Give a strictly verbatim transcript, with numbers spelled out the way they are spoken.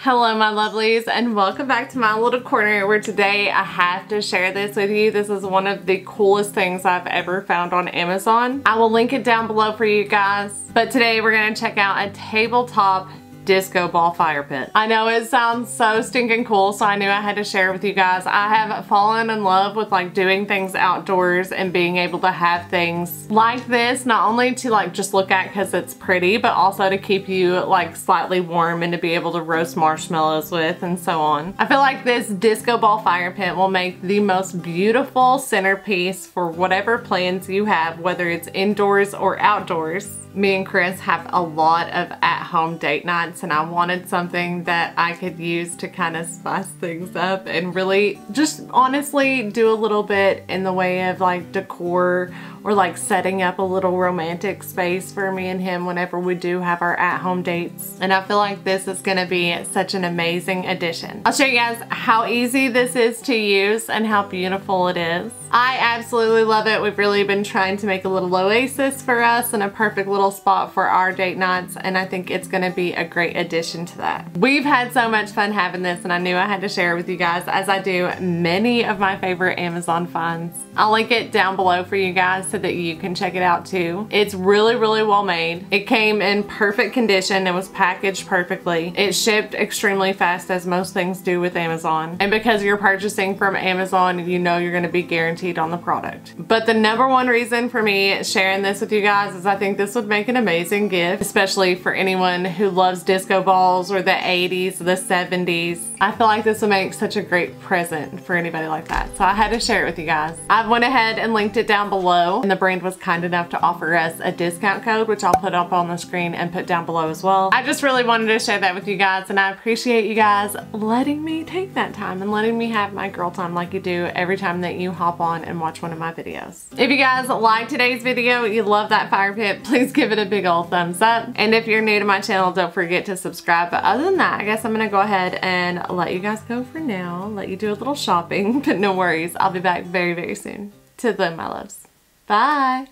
Hello my lovelies, and welcome back to my little corner where today I have to share this with you. This is one of the coolest things I've ever found on Amazon. I will link it down below for you guys, but today we're going to check out a tabletop disco ball fire pit. I know it sounds so stinking cool, so I knew I had to share with you guys. I have fallen in love with like doing things outdoors and being able to have things like this, not only to like just look at because it's pretty, but also to keep you like slightly warm and to be able to roast marshmallows with and so on. I feel like this disco ball fire pit will make the most beautiful centerpiece for whatever plans you have, whether it's indoors or outdoors. Me and Chris have a lot of at-home date nights, and I wanted something that I could use to kind of spice things up and really just honestly do a little bit in the way of like decor or like setting up a little romantic space for me and him whenever we do have our at-home dates. And I feel like this is going to be such an amazing addition. I'll show you guys how easy this is to use and how beautiful it is. I absolutely love it. We've really been trying to make a little oasis for us and a perfect little spot for our date nights, and I think it's going to be a great addition to that. We've had so much fun having this, and I knew I had to share it with you guys, as I do many of my favorite Amazon finds. I'll link it down below for you guys so that you can check it out too. It's really, really well made. It came in perfect condition. It was packaged perfectly. It shipped extremely fast, as most things do with Amazon. And because you're purchasing from Amazon, you know you're going to be guaranteed on the product. But the number one reason for me sharing this with you guys is I think this would make an amazing gift, especially for anyone who loves disco balls or the eighties, the seventies. I feel like this would make such a great present for anybody like that. So I had to share it with you guys. I went ahead and linked it down below, and the brand was kind enough to offer us a discount code, which I'll put up on the screen and put down below as well. I just really wanted to share that with you guys, and I appreciate you guys letting me take that time and letting me have my girl time like you do every time that you hop on and watch one of my videos. If you guys like today's video, you love that fire pit, please give it a big old thumbs up. And if you're new to my channel, don't forget to subscribe. But other than that, I guess I'm gonna go ahead and let you guys go for now, let you do a little shopping, but no worries, I'll be back very, very soon. Till then, my loves. Bye.